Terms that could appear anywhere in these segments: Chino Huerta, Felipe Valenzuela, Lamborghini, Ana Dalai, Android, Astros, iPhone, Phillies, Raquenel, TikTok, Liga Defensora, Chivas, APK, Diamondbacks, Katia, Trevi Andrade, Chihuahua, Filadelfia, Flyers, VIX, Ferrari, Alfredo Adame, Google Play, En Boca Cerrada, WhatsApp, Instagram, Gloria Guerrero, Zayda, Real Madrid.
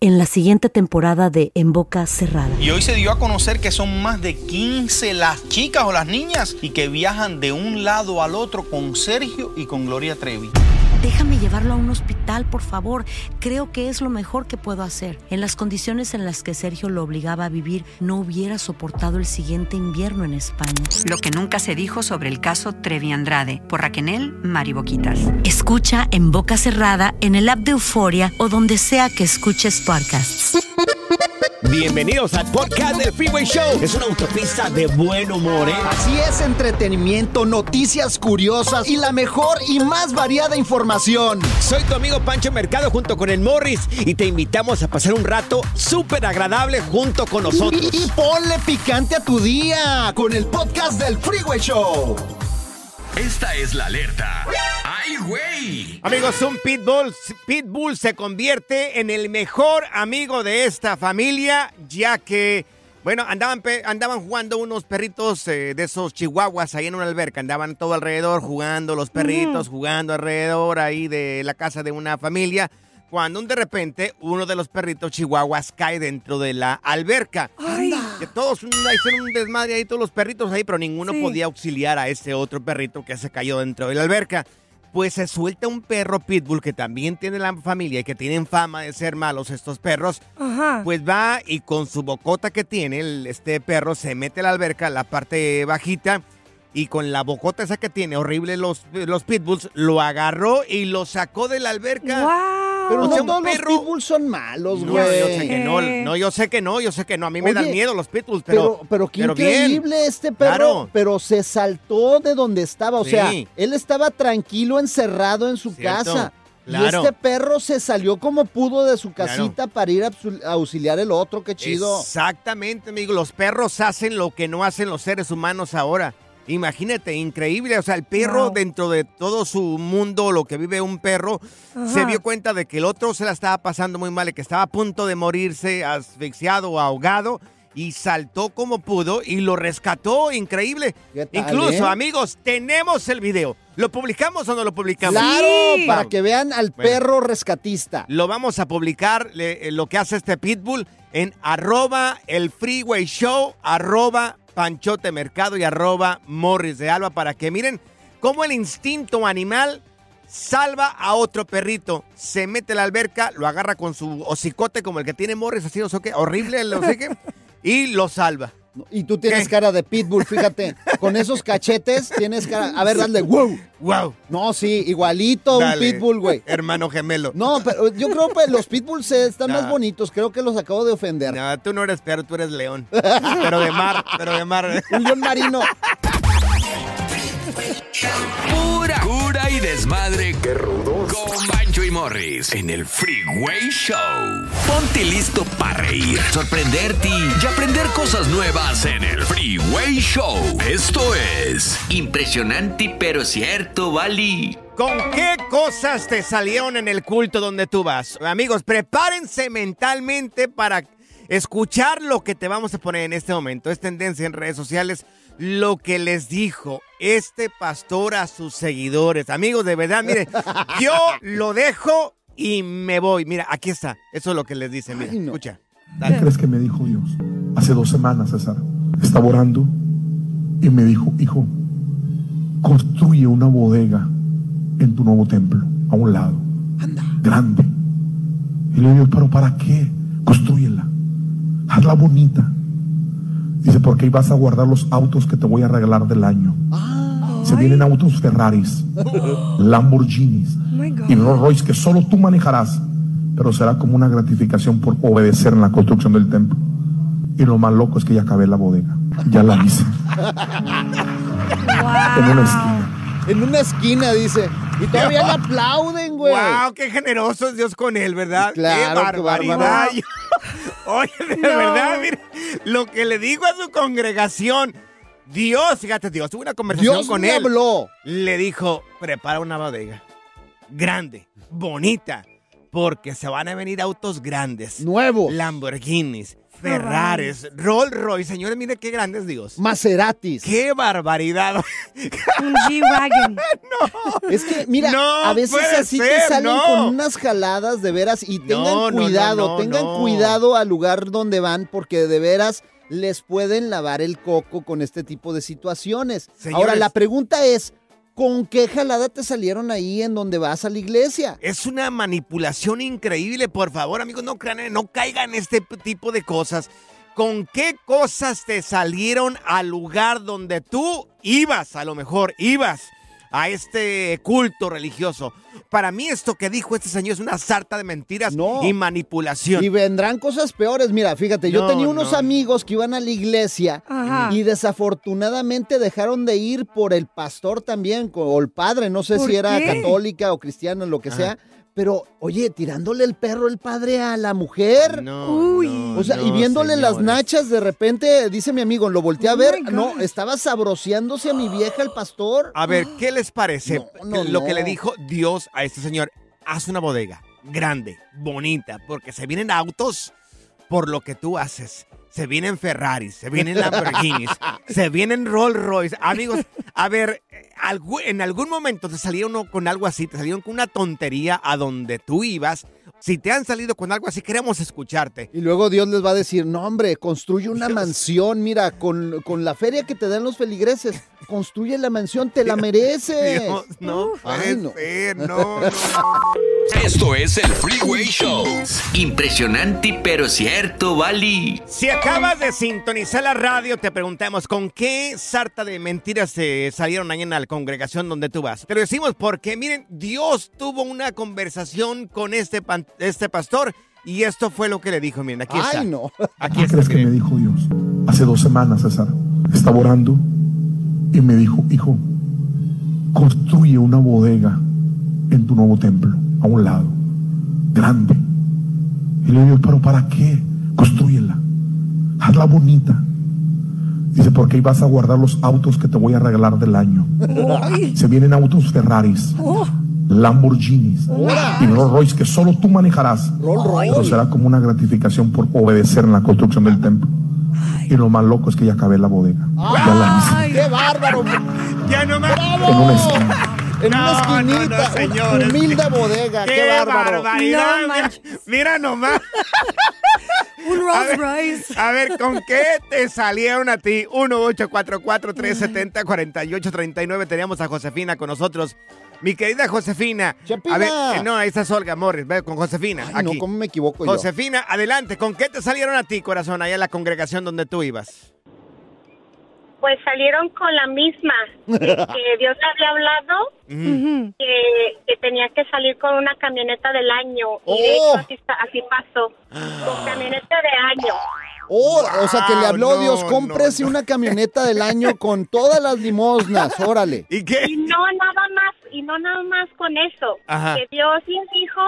en la siguiente temporada de En Boca Cerrada. Y hoy se dio a conocer que son más de 15 las chicas o las niñas y que viajan de un lado al otro con Sergio y con Gloria Trevi. Déjame llevarlo a un hospital, por favor. Creo que es lo mejor que puedo hacer. En las condiciones en las que Sergio lo obligaba a vivir, no hubiera soportado el siguiente invierno en España. Lo que nunca se dijo sobre el caso Trevi Andrade. Por Raquenel, Mari Boquitas. Escucha En Boca Cerrada en el app de Uforia o donde sea que escuches podcasts. Bienvenidos al podcast del Freeway Show. Es una autopista de buen humor, ¿eh? Así es, entretenimiento, noticias curiosas y la mejor y más variada información. Soy tu amigo Pancho Mercado junto con el Morris y te invitamos a pasar un rato súper agradable junto con nosotros. Y ponle picante a tu día con el podcast del Freeway Show. Esta es la alerta. ¡Ay, güey! Amigos, un pitbull se convierte en el mejor amigo de esta familia, ya que, bueno, andaban jugando unos perritos de esos chihuahuas ahí en una alberca. Andaban todo alrededor jugando, los perritos jugando alrededor ahí de la casa de una familia, cuando de repente uno de los perritos chihuahuas cae dentro de la alberca. ¡Ay! Que todos hicieron un desmadre ahí, todos los perritos ahí, pero ninguno podía auxiliar a ese otro perrito que se cayó dentro de la alberca. Pues se suelta un perro pitbull que también tiene la familia y que tienen fama de ser malos estos perros. Ajá. Pues va y con su bocota que tiene este perro se mete a la alberca, la parte bajita, y con la bocota esa que tiene, horrible los pitbulls, lo agarró y lo sacó de la alberca. ¡Wow! Pero no, o sea, todos los pitbulls son malos, güey. No, yo sé que no, yo sé que no. A mí me dan miedo los pitbulls, pero qué increíble bien. Este perro, claro. Pero se saltó de donde estaba. O sea, él estaba tranquilo, encerrado en su casa. Claro. Y este perro se salió como pudo de su casita para ir a auxiliar el otro. Qué chido. Exactamente, amigo. Los perros hacen lo que no hacen los seres humanos ahora. Imagínate, increíble, o sea, el perro dentro de todo su mundo, lo que vive un perro, se dio cuenta de que el otro se la estaba pasando muy mal, que estaba a punto de morirse asfixiado o ahogado, y saltó como pudo y lo rescató, increíble. ¿Qué tal, incluso, amigos, tenemos el video. ¿Lo publicamos o no lo publicamos? ¡Claro! Para que vean al perro rescatista. Lo vamos a publicar, lo que hace este pitbull, en @elfreewayshow, @panchotemercado y @morrisdealba, para que miren cómo el instinto animal salva a otro perrito. Se mete a la alberca, lo agarra con su hocicote como el que tiene Morris, así, horrible el hocique, y lo salva. Y tú tienes cara de pitbull, fíjate. Con esos cachetes tienes cara... A ver, dale, wow. No, sí, igualito dale, un pitbull, güey. Hermano gemelo. No, pero yo creo que los pitbulls están más bonitos. Creo que los acabo de ofender. No, tú no eres perro, tú eres león. Pero de mar. Un león marino. Pura cura y desmadre. Qué rudos. Con Pancho y Morris en el Freeway Show. Ponte listo para reír, sorprenderte y aprender cosas nuevas en el Freeway Show. Esto es impresionante pero cierto, Bali. ¿Con qué cosas te salieron en el culto donde tú vas? Amigos, prepárense mentalmente para escuchar lo que te vamos a poner en este momento. Es tendencia en redes sociales lo que les dijo este pastor a sus seguidores. Amigos, de verdad, mire, yo lo dejo y me voy. Mira, aquí está. Eso es lo que les dice. Mira, escucha. Dale. ¿Qué crees que me dijo Dios? Hace 2 semanas, César, estaba orando y me dijo, hijo, construye una bodega en tu nuevo templo, a un lado, grande. Y le digo, pero ¿para qué? Constrúyela, hazla bonita. Dice, porque ahí vas a guardar los autos que te voy a regalar del año. Se vienen autos Ferraris, Lamborghinis y Rolls Royce que solo tú manejarás, pero será como una gratificación por obedecer en la construcción del templo. Y lo más loco es que ya acabé la bodega, ya la hice. En una esquina. En una esquina, dice. Y todavía le aplauden, güey. ¡Wow! ¡Qué generoso es Dios con él, ¿verdad? Claro, ¡qué barbaridad! Qué oye, de verdad, mire, lo que le digo a su congregación. Dios, fíjate, Dios, tuve una conversación con él. Dios me habló. Le dijo, prepara una bodega grande, bonita, porque se van a venir autos grandes. Nuevos. Lamborghinis, Ferraris, Rolls Royce, señores, miren qué grandes dios. Maseratis. ¡Qué barbaridad! Un G-Wagon. No. Es que, mira, no, a veces así ser, te salen con unas jaladas de veras y tengan cuidado al lugar donde van porque de veras les pueden lavar el coco con este tipo de situaciones. Señores, ahora, la pregunta es, ¿con qué jalada te salieron ahí en donde vas a la iglesia? Es una manipulación increíble, por favor, amigos, no caigan en este tipo de cosas. ¿Con qué cosas te salieron al lugar donde tú ibas, a lo mejor ibas a este culto religioso? Para mí esto que dijo este señor es una sarta de mentiras y manipulación. Y vendrán cosas peores. Mira, fíjate, yo tenía unos amigos que iban a la iglesia y desafortunadamente dejaron de ir por el pastor también, o el padre, no sé si era católica o cristiana, lo que sea. Pero, oye, tirándole el perro el padre a la mujer. Y viéndole las nachas, de repente, dice mi amigo, lo volteé a ver. No, estaba sabroseándose a mi vieja el pastor. A ver, ¿qué les parece lo que le dijo Dios a este señor? Haz una bodega grande, bonita, porque se vienen autos por lo que tú haces. Se vienen Ferraris, se vienen Lamborghinis, se vienen Rolls Royce. Amigos, a ver, en algún momento te salieron con algo así, te salieron con una tontería a donde tú ibas. Si te han salido con algo así, queremos escucharte. Y luego Dios les va a decir, no hombre, construye una mansión, mira, con la feria que te dan los feligreses, construye la mansión, te la mereces. Dios, Esto es el Freeway Show. Impresionante, pero cierto, Vali. Si acabas de sintonizar la radio, te preguntamos con qué sarta de mentiras se salieron ahí en la congregación donde tú vas. Te lo decimos porque, miren, Dios tuvo una conversación con este pastor y esto fue lo que le dijo. Miren, aquí está. Aquí está. ¿Crees que me dijo Dios? Hace 2 semanas, César, estaba orando y me dijo, hijo, construye una bodega en tu nuevo templo. A un lado, grande. Y le digo, pero ¿para qué? Constrúyela, hazla bonita. Dice, porque ahí vas a guardar los autos que te voy a regalar del año. Se vienen autos Ferraris, Lamborghinis y Rolls Royce que solo tú manejarás. Pero será como una gratificación por obedecer en la construcción del templo. Y lo más loco es que ya acabé la bodega. ¡Ay, qué bárbaro! ¡Ya no me acabo! En una esquina. En una esquinita, señores, humilde bodega. ¡Qué bárbaro! No, mira nomás. Un Rolls Royce. A ver, ¿con qué te salieron a ti? 1-844-370-4839. Teníamos a Josefina con nosotros. Mi querida Josefina. Chepina. A ver, no, esa es Olga Morris. Con Josefina. Ay, aquí. No, ¿cómo me equivoco yo? Josefina, adelante. ¿Con qué te salieron a ti, corazón, allá en la congregación donde tú ibas? Pues salieron con la misma, que Dios le había hablado, que tenía que salir con una camioneta del año, y de hecho así pasó, con camioneta de año. O sea que le habló Dios, cómprese una camioneta del año con todas las limosnas, órale. ¿Y qué? Y no nada más con eso, que Dios les dijo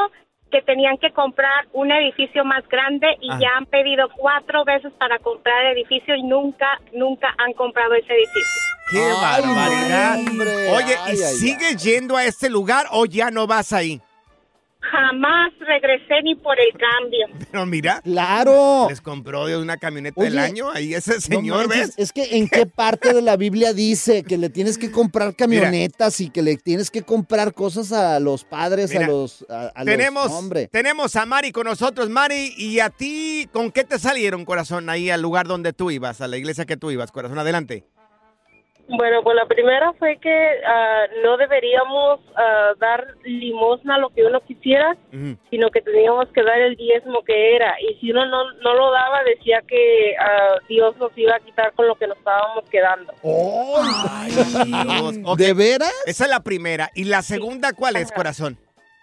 que tenían que comprar un edificio más grande y ya han pedido 4 veces para comprar el edificio y nunca han comprado ese edificio. ¡Qué barbaridad! Hombre. Oye, ¿y sigues yendo a este lugar o ya no vas ahí? Jamás regresé ni por el cambio. Pero mira, claro, les compró de una camioneta del año. Ahí ese señor, no manches, ¿ves? Es que ¿en qué parte de la Biblia dice que le tienes que comprar camionetas y que le tienes que comprar cosas a los padres, Tenemos a Mari con nosotros. Mari, ¿y a ti con qué te salieron, corazón, ahí al lugar donde tú ibas, a la iglesia que tú ibas, corazón? Adelante. Bueno, pues la primera fue que no deberíamos dar limosna a lo que uno quisiera, sino que teníamos que dar el diezmo que era. Y si uno no lo daba, decía que Dios nos iba a quitar con lo que nos estábamos quedando. ¡Oh! Ay, Dios. Okay. ¿De veras? Esa es la primera. ¿Y la segunda cuál es, corazón?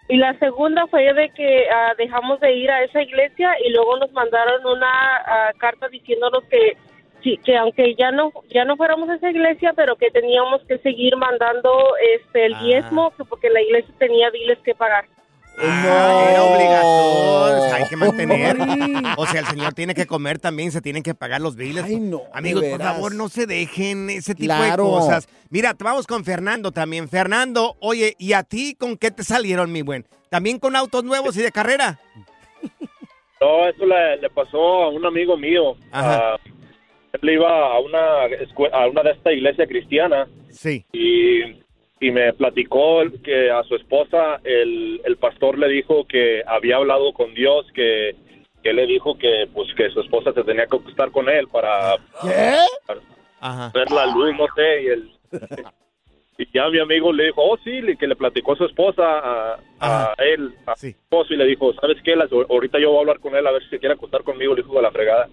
Y la segunda fue de que dejamos de ir a esa iglesia y luego nos mandaron una carta diciéndonos que sí, que aunque ya no fuéramos a esa iglesia, pero que teníamos que seguir mandando el diezmo, porque la iglesia tenía biles que pagar. Era obligatorio, o sea, hay que mantener. O sea, el señor tiene que comer también, se tienen que pagar los biles. Ay, no, amigos, por favor, no se dejen ese tipo de cosas. Mira, vamos con Fernando también. Fernando, oye, ¿y a ti con qué te salieron, mi buen? ¿También con autos nuevos y de carrera? No, eso le pasó a un amigo mío. Ajá. Él iba a una de esta iglesia cristiana. Sí. Y me platicó que a su esposa el pastor le dijo que había hablado con Dios, que le dijo que pues que su esposa se tenía que acostar con él para, ¿qué? Para, ajá, ver la luz, no sé, y él y ya mi amigo le dijo, oh sí, que le platicó a su esposa, a él, a sí, su esposo, y le dijo, ¿sabes qué? Ahorita yo voy a hablar con él a ver si se quiere acostar conmigo, le dijo, a la fregada.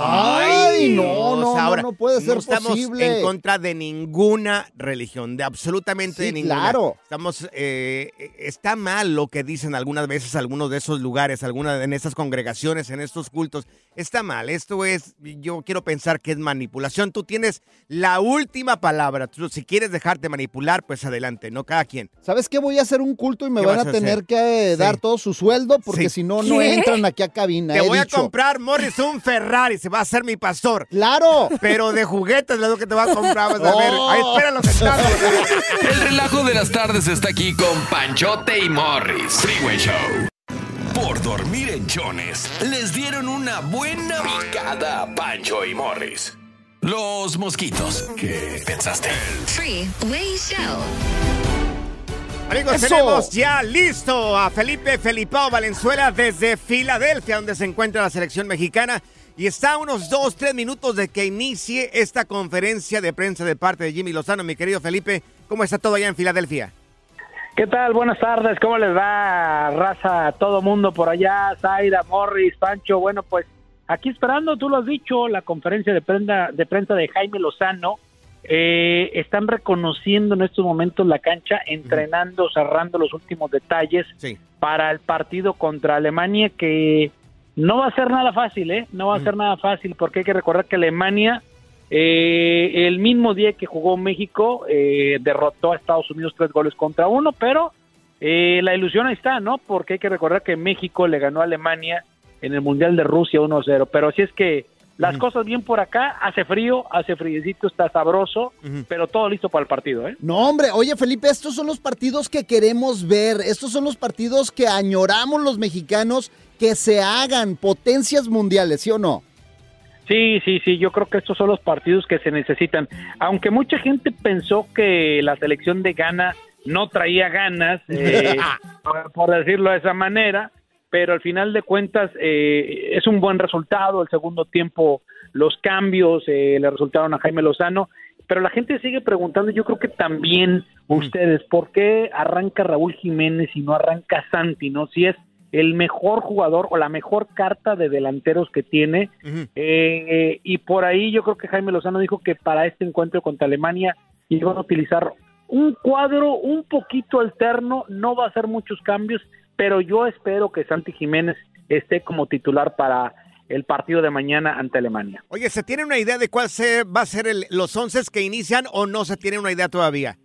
¡Ay, no, no, ahora, no puede ser posible! No estamos en contra de ninguna religión, de absolutamente, sí, de ninguna. Claro. Estamos, está mal lo que dicen algunas veces algunos de esos lugares, algunas en esas congregaciones, en estos cultos. Está mal, esto es, yo quiero pensar que es manipulación. Tú tienes la última palabra. Tú, si quieres dejarte manipular, pues adelante, ¿no? Cada quien. ¿Sabes qué? Voy a hacer un culto y me van a tener que dar todo su sueldo, porque si no, no entran aquí a cabina. Te voy a comprar, Morris, un Ferrari, va a ser mi pastor. ¡Claro! Pero de juguetes es lo que te va a comprar, vas a ver. Ahí esperan los estados. El relajo de las tardes está aquí con Panchote y Morris. Freeway Show. Por dormir en chones, les dieron una buena picada a Pancho y Morris. Los mosquitos. ¿Qué pensaste? Freeway Show. Amigos, eso, tenemos ya listo a Felipao Valenzuela desde Filadelfia, donde se encuentra la selección mexicana. Y está a unos 2-3 minutos de que inicie esta conferencia de prensa de parte de Jimmy Lozano. Mi querido Felipe, ¿cómo está todo allá en Filadelfia? ¿Qué tal? Buenas tardes. ¿Cómo les va, raza, a todo mundo por allá? Zayda, Morris, Pancho. Bueno, pues aquí esperando, tú lo has dicho, la conferencia de prensa de Jaime Lozano. Están reconociendo en estos momentos la cancha, entrenando, cerrando los últimos detalles para el partido contra Alemania, que no va a ser nada fácil, ¿eh? No va a ser nada fácil, porque hay que recordar que Alemania, el mismo día que jugó México, derrotó a Estados Unidos 3-1, pero la ilusión ahí está, ¿no? Porque hay que recordar que México le ganó a Alemania en el Mundial de Rusia 1-0, pero así es que las cosas bien por acá, hace frío, hace friecito, está sabroso, pero todo listo para el partido, ¿eh? No, hombre, oye, Felipe, estos son los partidos que queremos ver, estos son los partidos que añoramos los mexicanos, que se hagan potencias mundiales, ¿sí o no? Sí, sí, sí, yo creo que estos son los partidos que se necesitan, aunque mucha gente pensó que la selección de Ghana no traía ganas, por decirlo de esa manera, pero al final de cuentas es un buen resultado. El segundo tiempo, los cambios le resultaron a Jaime Lozano, pero la gente sigue preguntando, yo creo que también ustedes, ¿por qué arranca Raúl Jiménez y no arranca Santi, no? Si es el mejor jugador o la mejor carta de delanteros que tiene, y por ahí yo creo que Jaime Lozano dijo que para este encuentro contra Alemania iban a utilizar un cuadro un poquito alterno, no va a hacer muchos cambios, pero yo espero que Santi Jiménez esté como titular para el partido de mañana ante Alemania. Oye, ¿se tiene una idea de cuál va a ser los once que inician o no se tiene una idea todavía?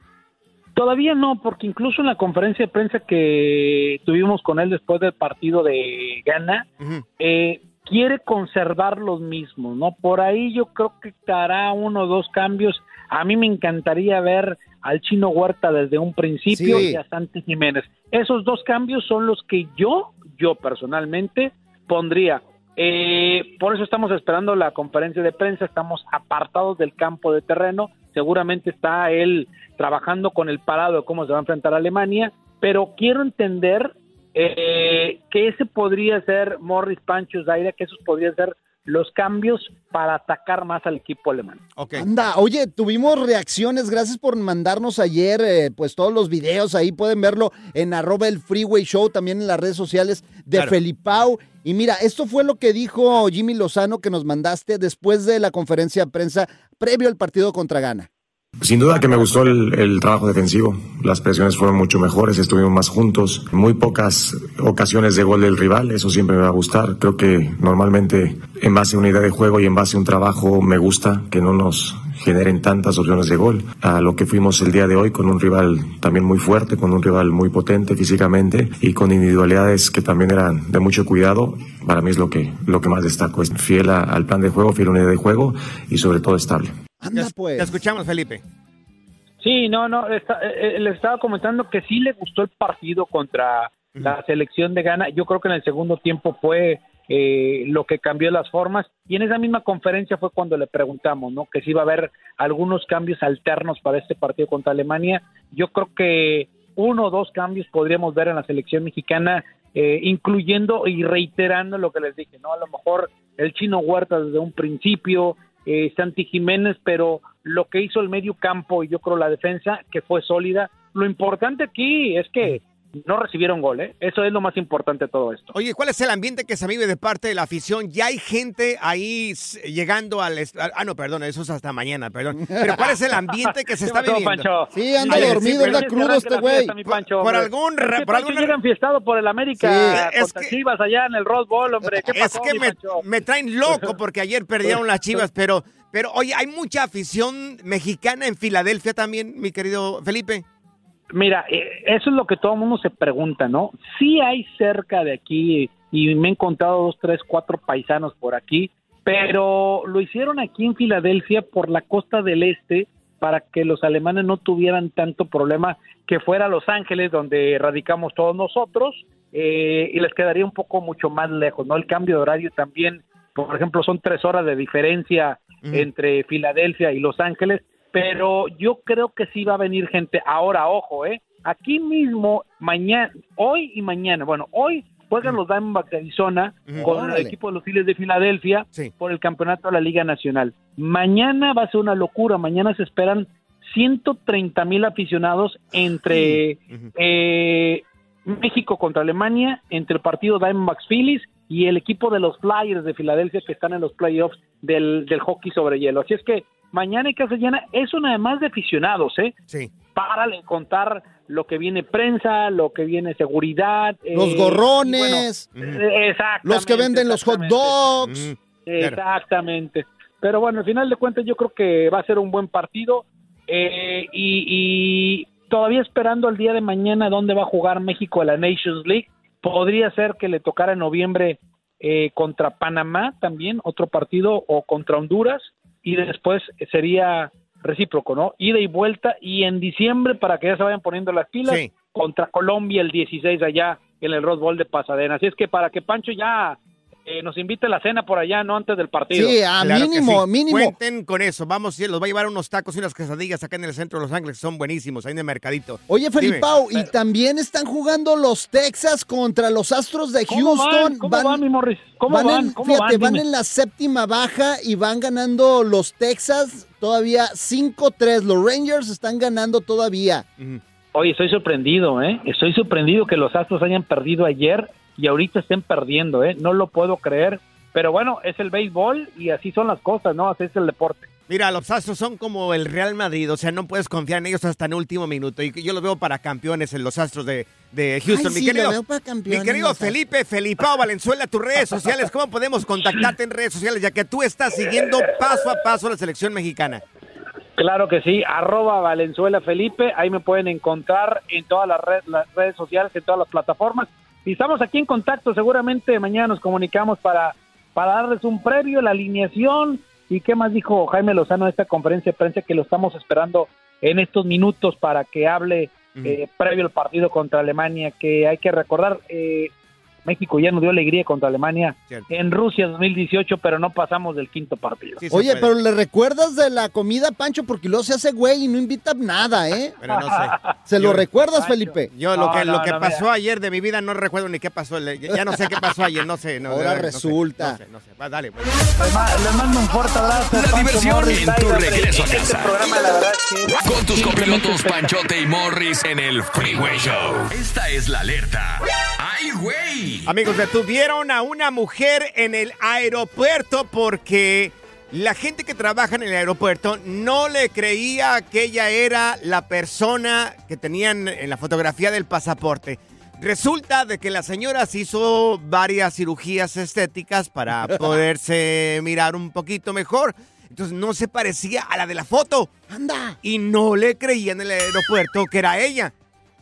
Todavía no, porque incluso en la conferencia de prensa que tuvimos con él después del partido de Ghana, quiere conservar los mismos, ¿no? Por ahí yo creo que hará 1 o 2 cambios. A mí me encantaría ver al Chino Huerta desde un principio y a Santi Jiménez. Esos 2 cambios son los que yo personalmente pondría. Por eso estamos esperando la conferencia de prensa, estamos apartados del campo de terreno, seguramente está él trabajando con el parado de cómo se va a enfrentar a Alemania, pero quiero entender que ese podría ser, Morris, Pancho, Zayda, que esos podrían ser los cambios para atacar más al equipo alemán. Okay. Anda, oye, tuvimos reacciones, gracias por mandarnos ayer, pues todos los videos, ahí pueden verlo en @elfreewayshow, también en las redes sociales de Felipao. Y mira, esto fue lo que dijo Jimmy Lozano que nos mandaste después de la conferencia de prensa previo al partido contra Ghana. Sin duda que me gustó el trabajo defensivo, las presiones fueron mucho mejores, estuvimos más juntos, muy pocas ocasiones de gol del rival, eso siempre me va a gustar. Creo que normalmente en base a una idea de juego y en base a un trabajo me gusta que no nos generen tantas opciones de gol. A lo que fuimos el día de hoy con un rival también muy fuerte, con un rival muy potente físicamente y con individualidades que también eran de mucho cuidado, para mí es lo que más destaco, es fiel al plan de juego, fiel a una idea de juego y sobre todo estable. Anda, pues. Te escuchamos, Felipe. Sí, no, les estaba comentando que sí le gustó el partido contra la selección de Ghana. Yo creo que en el segundo tiempo fue lo que cambió las formas, y en esa misma conferencia fue cuando le preguntamos, ¿no?, que si iba a haber algunos cambios alternos para este partido contra Alemania. Yo creo que 1 o 2 cambios podríamos ver en la selección mexicana, incluyendo y reiterando lo que les dije, ¿no? A lo mejor el Chino Huerta desde un principio, Santi Jiménez, pero lo que hizo el medio campo y yo creo la defensa, que fue sólida. Lo importante aquí es que no recibieron gol, ¿eh? Eso es lo más importante de todo esto. Oye, ¿cuál es el ambiente que se vive de parte de la afición? Ya hay gente ahí llegando al... eso es hasta mañana, perdón. Pero ¿cuál es el ambiente que se está viviendo? Pancho. Sí, anda dormido, anda crudo este güey. Por algún llega enfiestado por el América, sí, contra Chivas allá en el Rose Bowl, hombre. ¿Qué pasó, me traen loco porque ayer perdieron las Chivas, pero oye, hay mucha afición mexicana en Filadelfia también, mi querido Felipe. Mira, eso es lo que todo el mundo se pregunta, ¿no? Sí hay cerca de aquí, y me he encontrado 2, 3, 4 paisanos por aquí, pero lo hicieron aquí en Filadelfia por la costa del este para que los alemanes no tuvieran tanto problema, que fuera Los Ángeles, donde radicamos todos nosotros, y les quedaría un poco mucho más lejos, ¿no? El cambio de horario también, por ejemplo, son 3 horas de diferencia entre Filadelfia y Los Ángeles, pero yo creo que sí va a venir gente. Ahora, ojo, aquí mismo, hoy y mañana, bueno, hoy juegan los Diamondbacks de Arizona con el equipo de los Phillies de Filadelfia por el campeonato de la Liga Nacional. Mañana va a ser una locura, mañana se esperan 130,000 aficionados entre México contra Alemania, entre el partido Diamondbacks-Phillies y el equipo de los Flyers de Filadelfia que están en los playoffs del hockey sobre hielo. Así es que mañana en casa llena, eso nada más de aficionados, Sí. Para contar lo que viene prensa, lo que viene seguridad. Los gorrones. Bueno, exactamente. Los que venden los hot dogs. Exactamente. Pero bueno, al final de cuentas yo creo que va a ser un buen partido. Y todavía esperando el día de mañana dónde va a jugar México a la Nations League. Podría ser que le tocara en noviembre contra Panamá también, otro partido, o contra Honduras. Y después sería recíproco, ¿no? Ida y vuelta, y en diciembre, para que ya se vayan poniendo las pilas, contra Colombia el 16 allá en el Rose Bowl de Pasadena. Así es que para que Pancho ya nos invite a la cena por allá, ¿no? Antes del partido. Sí, mínimo. Cuenten con eso, vamos, los va a llevar unos tacos y unas quesadillas acá en el centro de Los Ángeles, son buenísimos, ahí en el mercadito. Oye, Felipao, y también están jugando los Texas contra los Astros de Houston. ¿Cómo van, mi Morris? Van en la 7ª baja y van ganando los Texas todavía 5-3, los Rangers están ganando todavía. Oye, estoy sorprendido, estoy sorprendido que los Astros hayan perdido ayer y ahorita estén perdiendo, no lo puedo creer, pero bueno, es el béisbol y así son las cosas, ¿no? Así es el deporte. Mira, los Astros son como el Real Madrid, o sea, no puedes confiar en ellos hasta el último minuto, y yo los veo para campeones en los Astros de Houston. Ay, mi querido Felipe, Felipao Valenzuela, tus redes sociales, ¿cómo podemos contactarte en redes sociales, ya que tú estás siguiendo paso a paso la selección mexicana? Claro que sí, @ValenzuelaFelipe, ahí me pueden encontrar en todas las redes sociales, en todas las plataformas. Y estamos aquí en contacto, seguramente mañana nos comunicamos para darles un previo, la alineación, y qué más dijo Jaime Lozano en esta conferencia de prensa, que lo estamos esperando en estos minutos para que hable previo al partido contra Alemania, que hay que recordar, México ya nos dio alegría contra Alemania en Rusia 2018, pero no pasamos del 5º partido. Sí, oye, pero ¿le recuerdas de la comida, Pancho? Porque luego se hace güey y no invita nada, Pero no sé. ¿Se lo recuerdas, Pancho, Felipe? Yo lo que pasó ayer de mi vida no recuerdo ni qué pasó. Ya no sé qué pasó ayer, no sé. Ahora resulta. No sé. Va, dale. Pues. Les mando un fuerte abrazo. La diversión Morris, en tu regreso a casa. Este programa, la verdad, con tus complementos Panchote y Morris en el Freeway Show. Esta es la alerta. ¡Ay, güey! Amigos, detuvieron a una mujer en el aeropuerto porque la gente que trabaja en el aeropuerto no le creía que ella era la persona que tenían en la fotografía del pasaporte. Resulta de que la señora se hizo varias cirugías estéticas para poderse mirar un poquito mejor. Entonces no se parecía a la de la foto. ¡Anda! Y no le creían en el aeropuerto que era ella.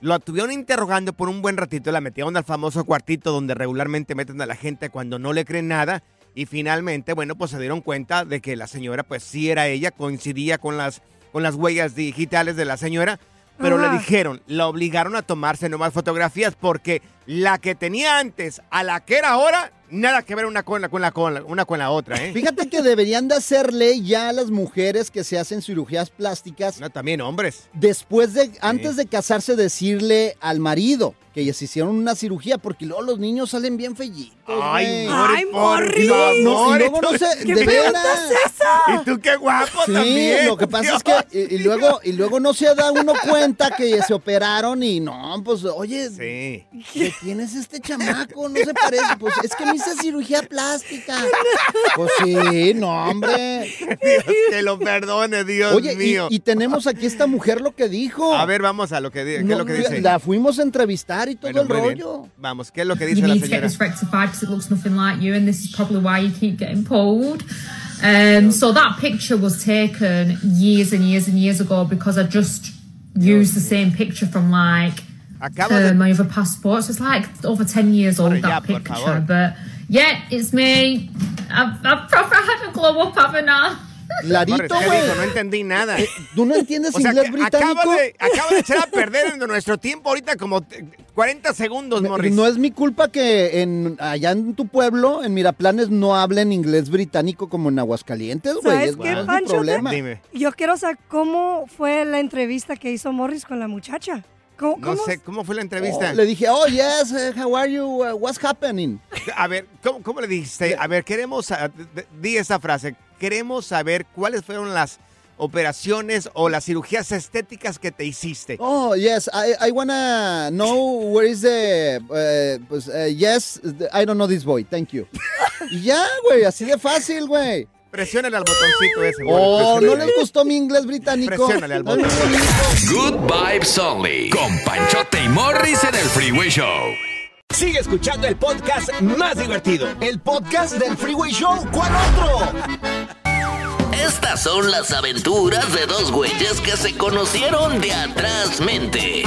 Lo estuvieron interrogando por un buen ratito, la metieron al famoso cuartito donde regularmente meten a la gente cuando no le creen nada, y finalmente, bueno, pues se dieron cuenta de que la señora, pues sí era ella, coincidía con las huellas digitales de la señora, pero le dijeron, la obligaron a tomarse nuevas fotografías porque la que tenía antes a la que era ahora nada que ver una con la otra, ¿eh? Fíjate que deberían de hacerle ya a las mujeres que se hacen cirugías plásticas. No, también hombres. Después de, antes de casarse, decirle al marido que ellas hicieron una cirugía, porque luego los niños salen bien fellitos. ¡Ay, Morris! No, luego no sé, de veras. ¿Y tú qué guapo también? Sí, lo que pasa es que y luego no se da uno cuenta que se operaron y no, pues, oye, ¿de quién es este chamaco? No se parece. Pues es que me hice cirugía plástica. Pues sí, no, hombre. Dios te lo perdone, Dios mío. Oye, y tenemos aquí esta mujer lo que dijo. A ver, vamos a lo que dice. ¿Qué es lo que dice? La fuimos a entrevistar. Bueno, vamos, ¿qué es lo que dice la señora? So that picture was taken years and years ago because I just used the same picture from like my other passport. So it's like over 10 years old, that picture. But yeah, it's me. I've proper had a glow up, haven't I? Clarito, güey. No entendí nada. ¿Tú no entiendes inglés británico? Acaba de echar a perder en nuestro tiempo ahorita como 40 segundos, Morris. No es mi culpa que allá en tu pueblo, en Miraplanes, no hablen inglés británico como en Aguascalientes, güey. Es mi problema. Dime. Yo quiero saber cómo fue la entrevista que hizo Morris con la muchacha. No sé, ¿cómo fue la entrevista? Le dije, oh, yes, how are you, what's happening? A ver, ¿cómo le dijiste? A ver, di esa frase. Queremos saber cuáles fueron las operaciones o las cirugías estéticas que te hiciste. Oh, yes, I wanna know where is the... yes, I don't know this boy, thank you. Y ya, güey, así de fácil, güey. Presiónale al botoncito ese, güey. Oh, ¿no les gustó mi inglés británico? Presiónale al botón. Good vibes only, con Panchote y Morris en el Freeway Show. Sigue escuchando el podcast más divertido. El podcast del Freeway Show. ¿Cuál otro? Estas son las aventuras de dos güeyes que se conocieron de atrás mente.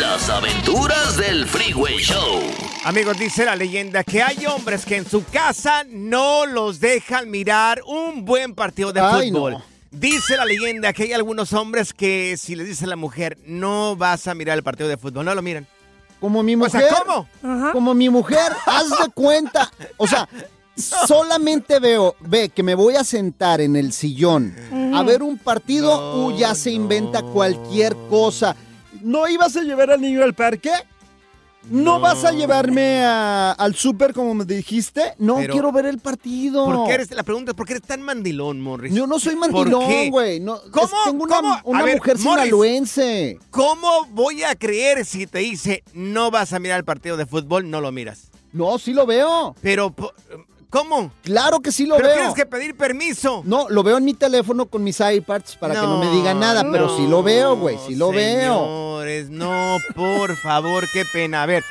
Las aventuras del Freeway Show. Amigos, dice la leyenda que hay hombres que en su casa no los dejan mirar un buen partido de fútbol. No. Dice la leyenda que hay algunos hombres que si les dice a la mujer, no vas a mirar el partido de fútbol, no lo miran. Como mi mujer. O sea, ¿cómo? Ajá. Como mi mujer, haz de cuenta. O sea, solamente ve que me voy a sentar en el sillón a ver un partido, ya se inventa cualquier cosa. ¿No ibas a llevar al niño al parque? ¿No vas a llevarme al súper como me dijiste? No, pero quiero ver el partido. ¿Por qué eres tan mandilón, Morris? Yo no soy mandilón, güey. No, tengo una mujer sinaloense. ¿Cómo voy a creer si te dice no vas a mirar el partido de fútbol? No lo miras. No, sí lo veo. Pero, ¿cómo? Claro que sí lo veo. Pero tienes que pedir permiso. No, lo veo en mi teléfono con mis iPads para que no me digan nada, pero sí lo veo, güey, sí lo veo. No, por favor, qué pena. A ver,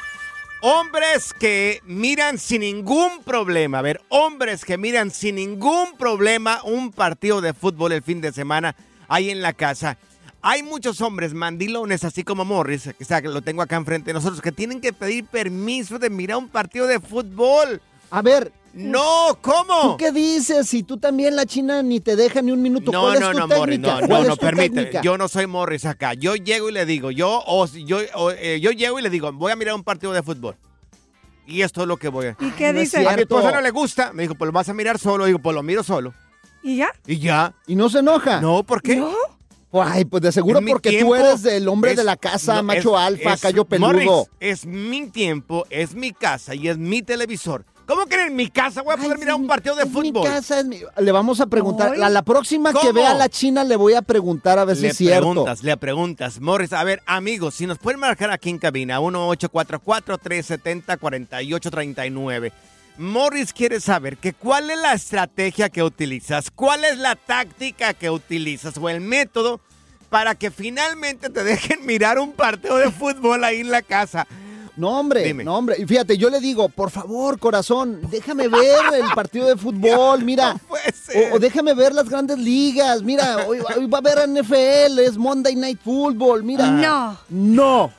hombres que miran sin ningún problema. A ver, hombres que miran sin ningún problema un partido de fútbol el fin de semana ahí en la casa. Hay muchos hombres mandilones, así como Morris, o sea, que lo tengo acá enfrente de nosotros, que tienen que pedir permiso de mirar un partido de fútbol. A ver. No, ¿cómo? ¿Tú qué dices? Si tú también, la China, ni te deja ni un minuto. No, permíteme. Yo no soy Morris acá. Yo llego y le digo, yo llego y le digo, voy a mirar un partido de fútbol. Y esto es lo que voy a... ¿Y qué dice? A mi esposa no le gusta. Me dijo, pues lo vas a mirar solo. Digo, pues lo miro solo. ¿Y ya? Y ya. ¿Y no se enoja? No, ¿por qué? ¿No? Ay, pues de seguro porque tú eres el hombre de la casa, macho alfa, callo peludo. Morris, es mi tiempo, es mi casa y es mi televisor. ¿Cómo que en mi casa voy a poder mirar un partido de fútbol? Mi casa es mi... Le vamos a preguntar. La próxima que vea a la China le voy a preguntar a ver si es cierto. Le preguntas, Morris. A ver, amigos, si nos pueden marcar aquí en cabina, 1-844-370-4839. Morris quiere saber que cuál es la estrategia que utilizas, cuál es la táctica que utilizas o el método para que finalmente te dejen mirar un partido de fútbol ahí en la casa. No, hombre, Dime. Y fíjate, yo le digo, por favor, corazón, déjame ver el partido de fútbol, mira. No puede ser. O déjame ver las grandes ligas, mira, hoy va a haber NFL, es Monday Night Football, mira. No,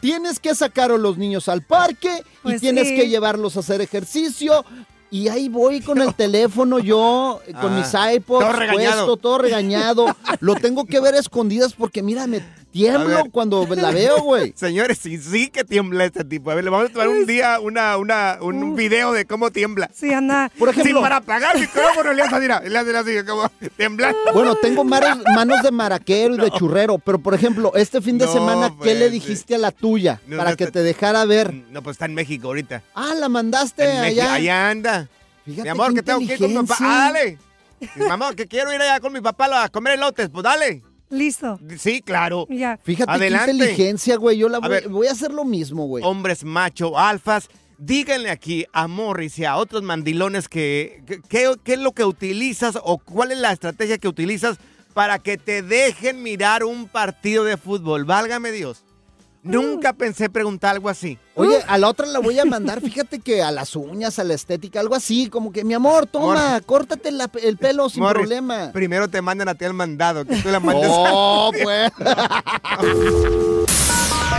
tienes que sacar a los niños al parque y tienes que llevarlos a hacer ejercicio. Y ahí voy con el teléfono yo, con mis iPods, todo regañado. Lo tengo que ver a escondidas porque, mira, me Tiemblo cuando la veo, güey. Señores, sí que tiembla este tipo. A ver, le vamos a tomar un día un video de cómo tiembla. Sí, anda. Por ejemplo. Sí, para apagar el micrófono le hace así, como temblar. Bueno, tengo manos de maraquero y de churrero, pero por ejemplo, este fin de semana, ¿qué le dijiste a la tuya para que te dejara ver? No, pues está en México ahorita. Ah, la mandaste allá. Allá anda. Fíjate, mi amor, que tengo que ir con mi papá. Ah, dale. Mamá, que quiero ir allá con mi papá a comer elotes, pues dale. Listo. Sí, claro. Ya. Fíjate, adelante. Qué inteligencia, güey. Yo voy a hacer lo mismo, güey. Hombres macho, alfas, díganle aquí a Morris y a otros mandilones qué es lo que utilizas o cuál es la estrategia que utilizas para que te dejen mirar un partido de fútbol. Válgame Dios. Nunca pensé preguntar algo así. Oye, a la otra la voy a mandar, fíjate que a las uñas, a la estética, algo así, como que, mi amor, toma, córtate el pelo sin problema. Primero te mandan a ti el mandado, que tú la mandes. ¡Oh, pues!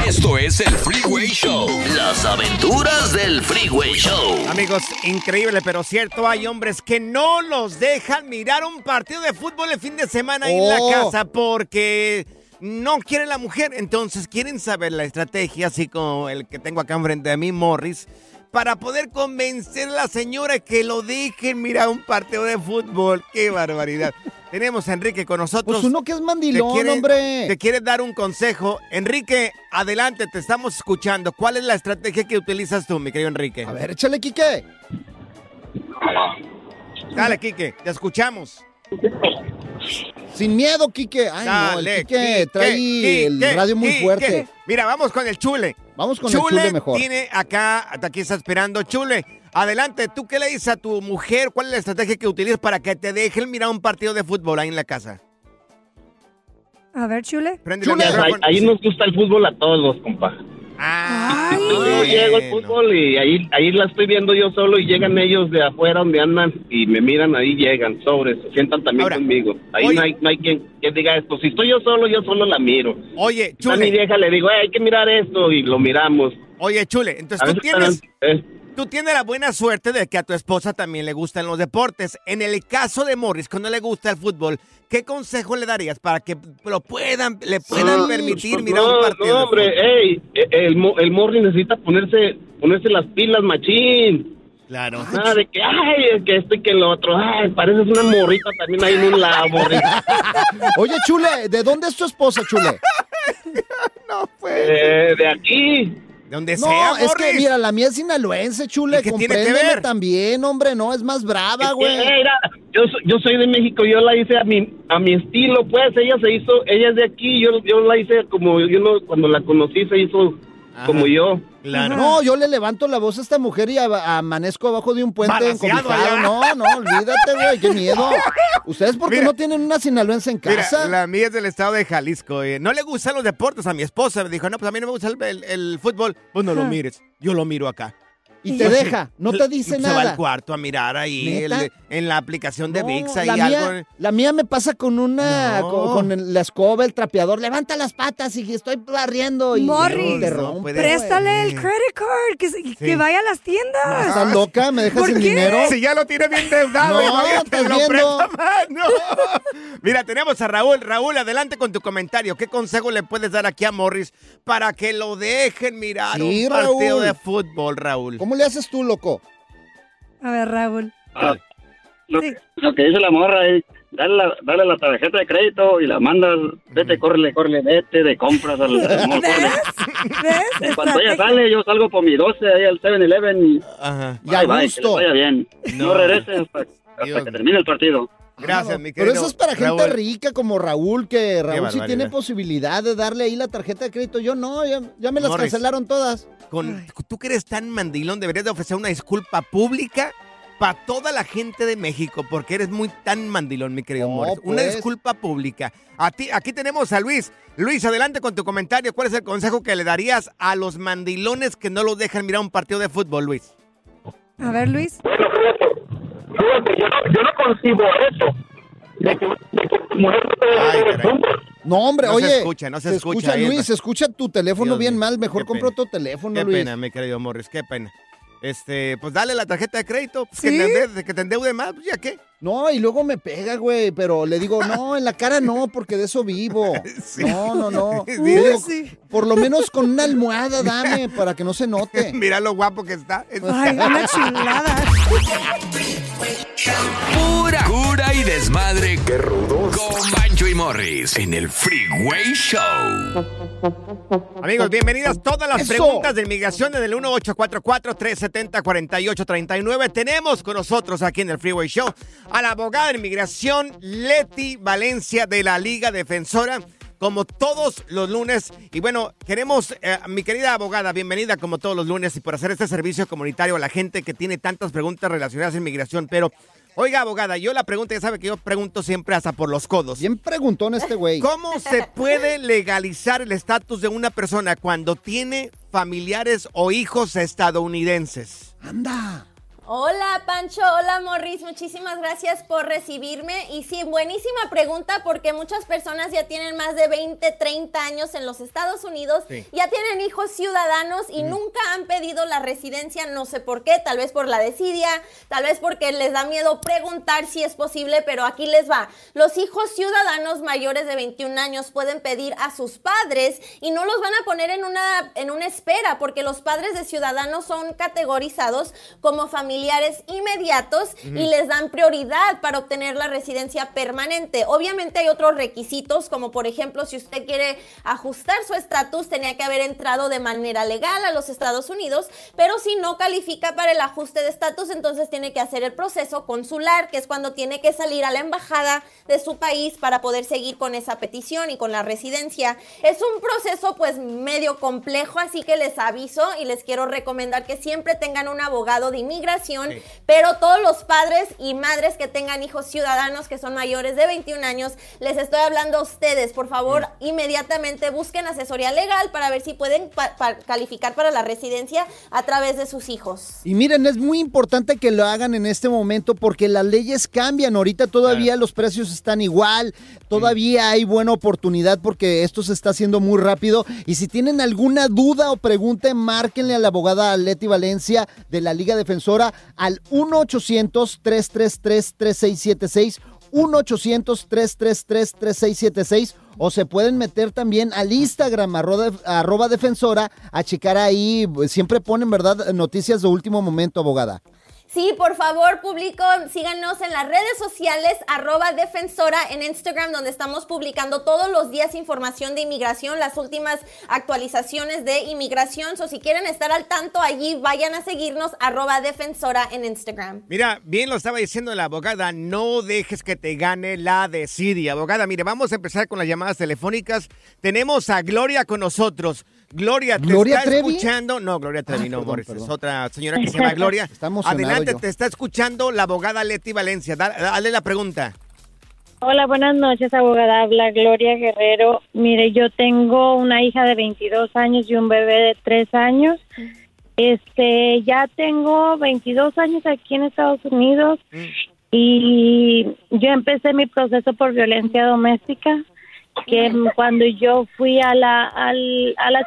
Esto es el Freeway Show. Las aventuras del Freeway Show. Amigos, increíble, pero cierto, hay hombres que no los dejan mirar un partido de fútbol el fin de semana en la casa porque... no quiere la mujer, entonces quieren saber la estrategia, así como el que tengo acá enfrente de mí, Morris, para poder convencer a la señora que lo dejen mirar un partido de fútbol. ¡Qué barbaridad! Tenemos a Enrique con nosotros. Pues uno que es mandilón, hombre. Te quiere dar un consejo. Enrique, adelante, te estamos escuchando. ¿Cuál es la estrategia que utilizas tú, mi querido Enrique? A ver, échale, Quique. Dale, Quique, te escuchamos. Sin miedo, Quique. Ay, dale, no, el Quique trae el radio muy fuerte. Mira, vamos con el Chule. Vamos con el Chule mejor. Tiene acá, hasta aquí está esperando. Chule, adelante. ¿Tú qué le dices a tu mujer? ¿Cuál es la estrategia que utilizas para que te dejen mirar un partido de fútbol ahí en la casa? A ver, Chule. Chule. Ahí nos gusta el fútbol a todos los compa. Ay, yo llego al fútbol y ahí la estoy viendo yo solo y llegan ellos de afuera donde andan y me miran, ahí llegan, se sientan también conmigo. Ahí oye, no hay quien diga esto. Si estoy yo solo la miro. Oye, Chule. A mi vieja le digo, hay que mirar esto y lo miramos. Oye, Chule, entonces tú tienes la buena suerte de que a tu esposa también le gustan los deportes. En el caso de Morris, cuando le gusta el fútbol, ¿qué consejo le darías para que le puedan permitir mirar un partido? No, hombre, el Morris necesita ponerse las pilas, machín. Claro. Nada de que, es que esto y que lo otro. Ay, pareces una morrita también ahí en un lado, Morris. Oye, Chule, ¿de dónde es tu esposa, Chule? No, pues. De aquí. Donde no, sea, es que mira, la mía es sinaloense, Chule, compréndeme también, hombre, no, es más brava, güey. Yo soy de México, yo la hice a mi estilo, pues, ella es de aquí, yo la hice como, cuando la conocí se hizo como yo. Claro. No, yo le levanto la voz a esta mujer y amanezco abajo de un puente encomplicado. No, olvídate, güey, qué miedo. ¿Ustedes por qué no tienen una sinaloense en casa? Mira, la mía es del estado de Jalisco. No le gustan los deportes a mi esposa. Me dijo, no, pues a mí no me gusta el fútbol. Pues no lo mires, yo lo miro acá. Y te deja, no te dice nada. Se va al cuarto a mirar ahí en la aplicación de VIX. La mía me pasa con con la escoba, el trapeador. Levanta las patas y estoy barriendo. Morris, préstale el credit card, que vaya a las tiendas. No, ¿estás loca? ¿Me dejas sin dinero? Si ya lo tiene bien deudado. No, te lo presto más. No. Mira, tenemos a Raúl. Raúl, adelante con tu comentario. ¿Qué consejo le puedes dar aquí a Morris para que lo dejen mirar un partido de fútbol, Raúl? ¿Cómo le haces tú, loco? A ver, Raúl. Lo que dice la morra es, dale la tarjeta de crédito y la mandas, vete, córrele, vete de compras al amor. ¿Ves? Cuando ella sale, yo salgo por mi 12 ahí al 7-Eleven y ya gusto. Vaya bien. No regreses hasta que termine el partido. Gracias, mi querido. Pero eso es para gente rica como Raúl, que Raúl sí tiene posibilidad de darle ahí la tarjeta de crédito. Yo no, ya me las cancelaron todas. Tú que eres tan mandilón, deberías de ofrecer una disculpa pública para toda la gente de México, porque eres muy tan mandilón, mi querido Morris. Pues. Una disculpa pública. A ti, aquí tenemos a Luis. Luis, adelante con tu comentario. ¿Cuál es el consejo que le darías a los mandilones que no los dejan mirar un partido de fútbol, Luis? A ver, Luis. Bueno, yo no concibo eso. De que mujer no, hombre, oye. No se escucha, Luis, se escucha tu teléfono bien mal. Mejor compro otro teléfono, Luis. Qué pena, mi querido Morris, qué pena. pues dale la tarjeta de crédito, pues, ¿sí? que te endeude más, pues ya qué. No, y luego me pega, güey, pero le digo, no, en la cara no, porque de eso vivo. Sí. No. Sí, digo, sí. Por lo menos con una almohada dame, para que no se note. Mira lo guapo que está. Ay, una chulada. Pura cura y desmadre. Qué rudos. Con Pancho y Morris en el Freeway Show. Amigos, bienvenidas todas las preguntas de inmigración desde el 1-844-370-4839. Tenemos con nosotros aquí en el Freeway Show a la abogada de inmigración Leti Valencia de la Liga Defensora, como todos los lunes. Y bueno, queremos, mi querida abogada, bienvenida como todos los lunes y por hacer este servicio comunitario a la gente que tiene tantas preguntas relacionadas a inmigración. Pero, oiga, abogada, yo la pregunta, ya sabe que yo pregunto siempre hasta por los codos. Bien preguntón este güey. ¿Cómo se puede legalizar el estatus de una persona cuando tiene familiares o hijos estadounidenses? ¡Anda! Hola Pancho, hola Morris, muchísimas gracias por recibirme. Y sí, buenísima pregunta porque muchas personas ya tienen más de 20, 30 años en los Estados Unidos, sí. Ya tienen hijos ciudadanos y nunca han pedido la residencia, no sé por qué, tal vez por la desidia, tal vez porque les da miedo preguntar si es posible, pero aquí les va. Los hijos ciudadanos mayores de 21 años pueden pedir a sus padres y no los van a poner en una espera porque los padres de ciudadanos son categorizados como familiares inmediatos y les dan prioridad para obtener la residencia permanente. Obviamente hay otros requisitos, como por ejemplo, si usted quiere ajustar su estatus, tenía que haber entrado de manera legal a los Estados Unidos, pero si no califica para el ajuste de estatus, entonces tiene que hacer el proceso consular, que es cuando tiene que salir a la embajada de su país para poder seguir con esa petición y con la residencia. Es un proceso pues medio complejo, así que les aviso y les quiero recomendar que siempre tengan un abogado de inmigración. Sí. Pero todos los padres y madres que tengan hijos ciudadanos que son mayores de 21 años, les estoy hablando a ustedes, por favor, inmediatamente busquen asesoría legal para ver si pueden calificar para la residencia a través de sus hijos. Y miren, es muy importante que lo hagan en este momento porque las leyes cambian, ahorita todavía los precios están igual, todavía hay buena oportunidad porque esto se está haciendo muy rápido y si tienen alguna duda o pregunta, márquenle a la abogada Leti Valencia de la Liga Defensora al 1-800-333-3676, 1-800-333-3676, o se pueden meter también al Instagram, arroba defensora, a checar ahí, siempre ponen, ¿verdad?, noticias de último momento, abogada. Sí, por favor, público, síganos en las redes sociales, @defensora en Instagram, donde estamos publicando todos los días información de inmigración, las últimas actualizaciones de inmigración. So, si quieren estar al tanto allí, vayan a seguirnos, @defensora en Instagram. Mira, bien lo estaba diciendo la abogada, no dejes que te gane la desidia. Abogada, mire, vamos a empezar con las llamadas telefónicas. Tenemos a Gloria con nosotros. Gloria, ¿Gloria está Trevi? Escuchando. No, Gloria Trevi, no, Morris. Es otra señora que se llama Gloria. Adelante, yo. Te está escuchando la abogada Leti Valencia. Dale la pregunta. Hola, buenas noches, abogada. Habla Gloria Guerrero. Mire, yo tengo una hija de 22 años y un bebé de 3 años. Ya tengo 22 años aquí en Estados Unidos y yo empecé mi proceso por violencia doméstica. Que cuando yo fui a la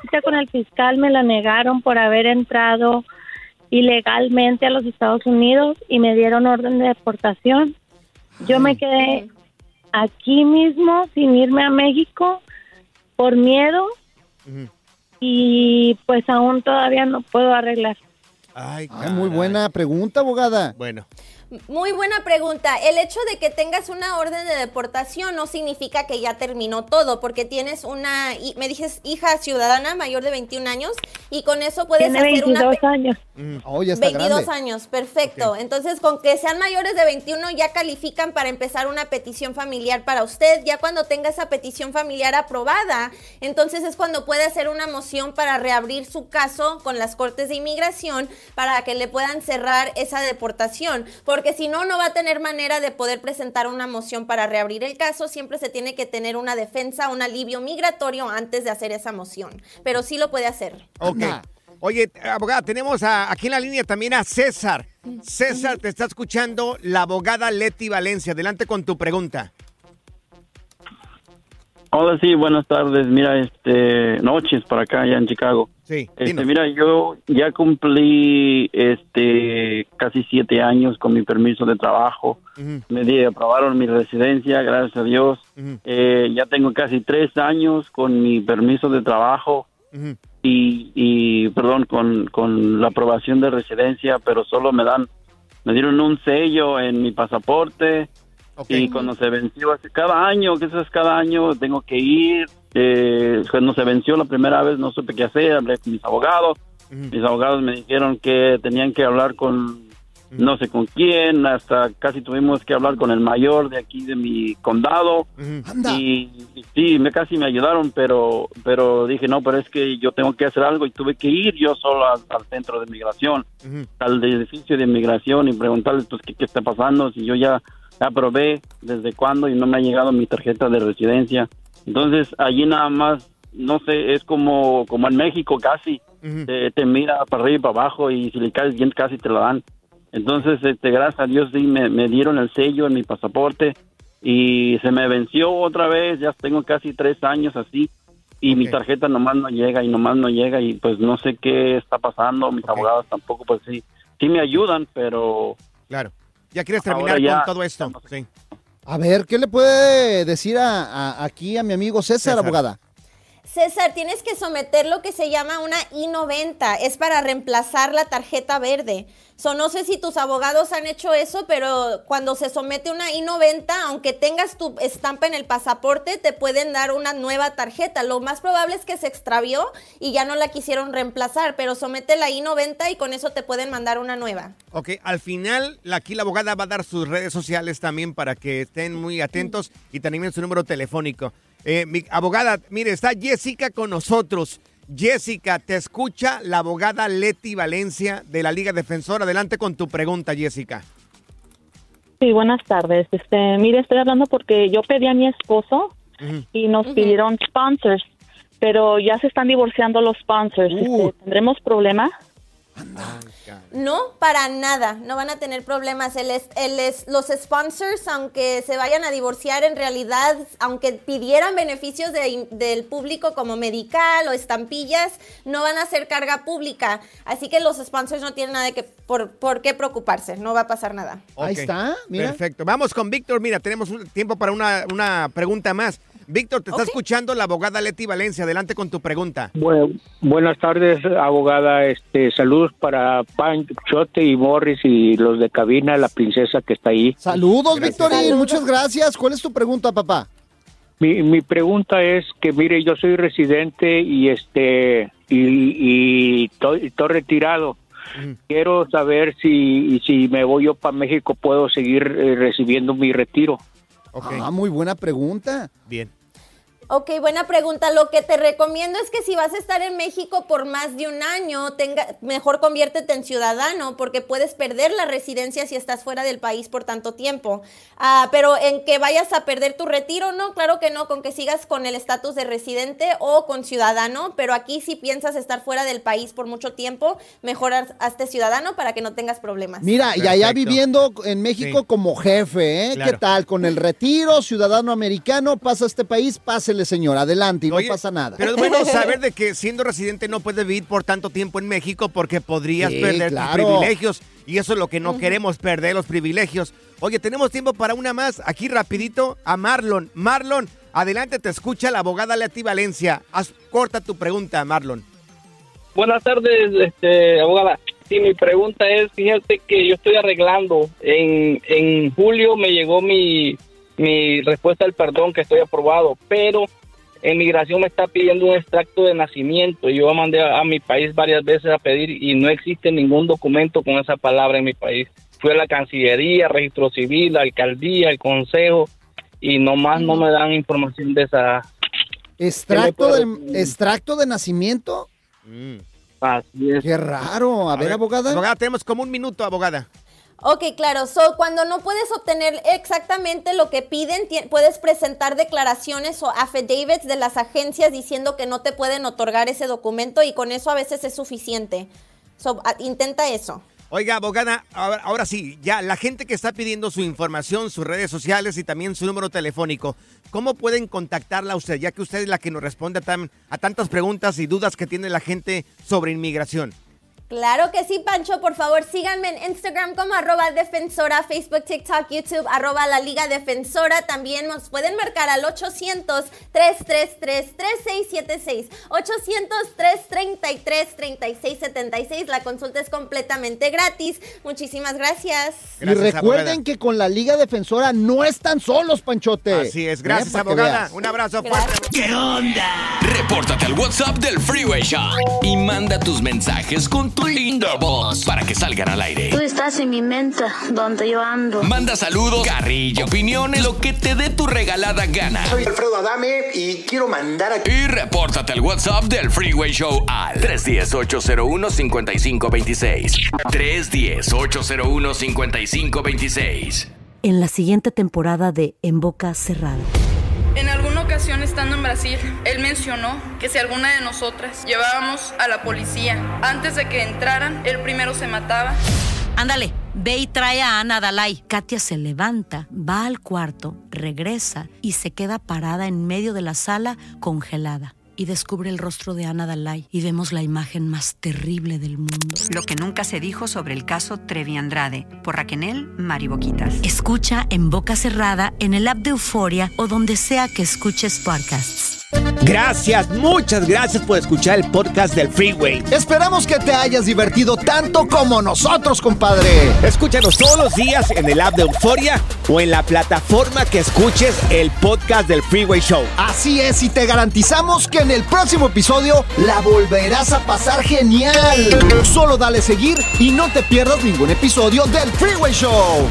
cita con el fiscal me la negaron por haber entrado ilegalmente a los Estados Unidos y me dieron orden de deportación. Yo me quedé aquí mismo sin irme a México por miedo y pues aún todavía no puedo arreglar. Ay, muy buena pregunta, abogada. Bueno. Muy buena pregunta. El hecho de que tengas una orden de deportación no significa que ya terminó todo, porque tienes una, me dices, hija ciudadana mayor de 21 años, y con eso puedes hacer 22 años. Oh, ya está 22 grande. Años, perfecto. Okay. Entonces, con que sean mayores de 21 ya califican para empezar una petición familiar para usted. Ya cuando tenga esa petición familiar aprobada, entonces es cuando puede hacer una moción para reabrir su caso con las Cortes de Inmigración para que le puedan cerrar esa deportación. Porque si no, no va a tener manera de poder presentar una moción para reabrir el caso. Siempre se tiene que tener una defensa, un alivio migratorio antes de hacer esa moción. Pero sí lo puede hacer. Ok. Oye, abogada, tenemos aquí en la línea también a César. César, te está escuchando la abogada Leti Valencia. Adelante con tu pregunta. Hola, sí, buenas tardes. Mira, noches para acá, allá en Chicago. Sí, mira, yo ya cumplí casi 7 años con mi permiso de trabajo. Uh-huh. Me aprobaron mi residencia, gracias a Dios. Uh-huh. Ya tengo casi 3 años con mi permiso de trabajo. Uh-huh. Perdón, con la aprobación de residencia, pero solo me dieron un sello en mi pasaporte. Okay. Y cuando se venció, cada año tengo que ir. Cuando se venció la primera vez no supe qué hacer, hablé con mis abogados. Uh-huh. Mis abogados me dijeron que tenían que hablar con no sé con quién, hasta casi tuvimos que hablar con el mayor de aquí de mi condado. Uh-huh. Y sí, casi me ayudaron, pero dije, no, pero es que yo tengo que hacer algo y tuve que ir yo solo al centro de migración, uh-huh, al edificio de migración y preguntarles, pues, ¿qué está pasando? Si yo ya aprobé desde cuándo y no me ha llegado mi tarjeta de residencia. Entonces, allí nada más, no sé, es como en México casi. Uh-huh. Te mira para arriba y para abajo y si le caes bien casi te la dan. Entonces, gracias a Dios, sí, me dieron el sello en mi pasaporte y se me venció otra vez. Ya tengo casi 3 años así y mi tarjeta nomás no llega y pues no sé qué está pasando. Mis abogados tampoco, pues sí me ayudan, pero... Claro. Ya quieres terminar ya, con todo esto. Sí. A ver, ¿qué le puede decir aquí a mi amigo César, abogada? César, tienes que someter lo que se llama una I-90. Es para reemplazar la tarjeta verde. No sé si tus abogados han hecho eso, pero cuando se somete una I-90, aunque tengas tu estampa en el pasaporte, te pueden dar una nueva tarjeta. Lo más probable es que se extravió y ya no la quisieron reemplazar, pero somete la I-90 y con eso te pueden mandar una nueva. Ok, al final aquí la abogada va a dar sus redes sociales también para que estén muy atentos y también su número telefónico. Mi abogada, mire, está Jessica con nosotros. Jessica, te escucha la abogada Leti Valencia de la Liga Defensora. Adelante con tu pregunta, Jessica. Sí, buenas tardes. Mire, estoy hablando porque yo pedí a mi esposo, uh-huh, y nos, uh-huh, pidieron sponsors, pero ya se están divorciando los sponsors. ¿Tendremos problema? No, para nada, no van a tener problemas. Los sponsors, aunque se vayan a divorciar, en realidad, aunque pidieran beneficios del público como medical o estampillas, no van a ser carga pública. Así que los sponsors no tienen nada por qué preocuparse, no va a pasar nada. Okay. Ahí está, mira. Perfecto. Vamos con Víctor, mira, tenemos tiempo para una pregunta más. Víctor, te está escuchando la abogada Leti Valencia. Adelante con tu pregunta. Bueno, buenas tardes, abogada. Saludos para Panchote y Morris y los de cabina, la princesa que está ahí. Saludos, Víctorín. Muchas gracias. ¿Cuál es tu pregunta, papá? Mi pregunta es que, mire, yo soy residente y estoy retirado. Uh-huh. Quiero saber si me voy yo para México, puedo seguir recibiendo mi retiro. Okay. Ah, muy buena pregunta. Bien. Ok, buena pregunta. Lo que te recomiendo es que si vas a estar en México por más de un año, mejor conviértete en ciudadano, porque puedes perder la residencia si estás fuera del país por tanto tiempo. Pero en que vayas a perder tu retiro, no, claro que no, con que sigas con el estatus de residente o con ciudadano, pero aquí si piensas estar fuera del país por mucho tiempo, mejor hazte ciudadano para que no tengas problemas. Mira, perfecto. Y allá viviendo en México, sí, como jefe, ¿eh? Claro. ¿Qué tal? Con el retiro, ciudadano americano, pasa a este país, pásele, señora, adelante y no pasa nada. Pero es bueno saber de que siendo residente no puedes vivir por tanto tiempo en México porque podrías perder, claro, tus privilegios, y eso es lo que no, uh-huh, queremos, perder los privilegios. Oye, tenemos tiempo para una más, aquí rapidito a Marlon. Marlon, adelante, te escucha la abogada Leti Valencia. Corta tu pregunta, Marlon. Buenas tardes, abogada. Sí, mi pregunta es, fíjate que yo estoy arreglando. En julio me llegó mi respuesta al perdón, que estoy aprobado, pero en migración me está pidiendo un extracto de nacimiento. Yo mandé a mi país varias veces a pedir y no existe ningún documento con esa palabra en mi país. Fui a la Cancillería, Registro Civil, la Alcaldía, el Consejo, y nomás no me dan información de esa... ¿Extracto de nacimiento? Mm. Así es. Qué raro. A ver, abogada. Abogada, tenemos como un minuto, abogada. Ok, claro. Cuando no puedes obtener exactamente lo que piden, puedes presentar declaraciones o affidavits de las agencias diciendo que no te pueden otorgar ese documento y con eso a veces es suficiente. Intenta eso. Oiga, Bogana, ahora sí, ya la gente que está pidiendo su información, sus redes sociales y también su número telefónico, ¿cómo pueden contactarla a usted? Ya que usted es la que nos responde a tantas preguntas y dudas que tiene la gente sobre inmigración. Claro que sí, Pancho. Por favor, síganme en Instagram como @Defensora, Facebook, TikTok, YouTube, @La Liga Defensora. También nos pueden marcar al 800-333-3676, 800-333-3676. La consulta es completamente gratis. Muchísimas gracias. Gracias, y recuerden, abogada, que con la Liga Defensora no están solos, Panchote. Así es. Gracias, abogada. Un abrazo fuerte. ¿Qué onda? Repórtate al WhatsApp del Freeway Show y manda tus mensajes con tu linda voz para que salgan al aire. Tú estás en mi mente, donde yo ando. Manda saludos, carrilla, opiniones, lo que te dé tu regalada gana. Soy Alfredo Adame y quiero mandar aquí. Y repórtate al WhatsApp del Freeway Show al 310-801-5526. 310-801-5526. En la siguiente temporada de En Boca Cerrada. En alguna ocasión, estando en Brasil, él mencionó que si alguna de nosotras llevábamos a la policía antes de que entraran, él primero se mataba. Ándale, ve y trae a Ana Dalai. Katia se levanta, va al cuarto, regresa y se queda parada en medio de la sala, congelada. Y descubre el rostro de Ana Dalai y vemos la imagen más terrible del mundo. Lo que nunca se dijo sobre el caso Trevi Andrade, por Raquenel, Mari Boquitas. Escucha En Boca Cerrada en el app de Uforia o donde sea que escuches podcasts. Gracias, muchas gracias por escuchar el podcast del Freeway. Esperamos que te hayas divertido tanto como nosotros, compadre. Escúchanos todos los días en el app de Euforia o en la plataforma que escuches el podcast del Freeway Show. Así es, y te garantizamos que en el próximo episodio la volverás a pasar genial. Solo dale seguir y no te pierdas ningún episodio del Freeway Show.